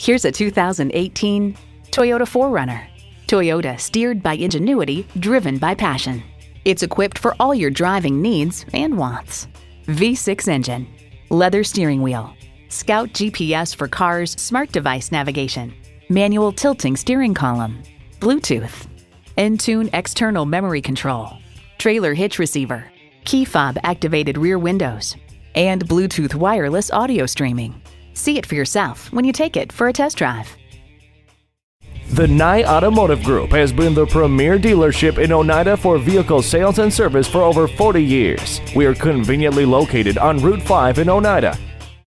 Here's a 2018 Toyota 4Runner. Toyota, steered by ingenuity, driven by passion. It's equipped for all your driving needs and wants. V6 engine, leather steering wheel, Scout GPS for cars, smart device navigation, manual tilting steering column, Bluetooth, Entune external memory control, trailer hitch receiver, key fob activated rear windows, and Bluetooth wireless audio streaming. See it for yourself when you take it for a test drive. The Nye Automotive Group has been the premier dealership in Oneida for vehicle sales and service for over 40 years. We are conveniently located on Route 5 in Oneida.